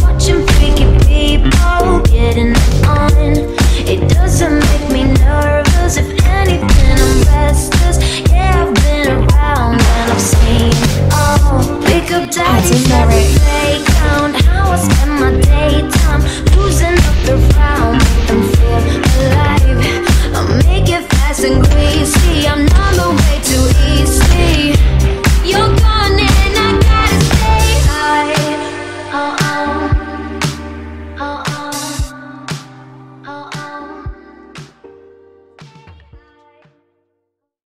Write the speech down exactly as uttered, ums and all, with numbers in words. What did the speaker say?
Watching freaky people getting on. It doesn't make me nervous. If anything, I'm restless. Yeah, I've been around and I've seen it all. Pick up daddy's everything.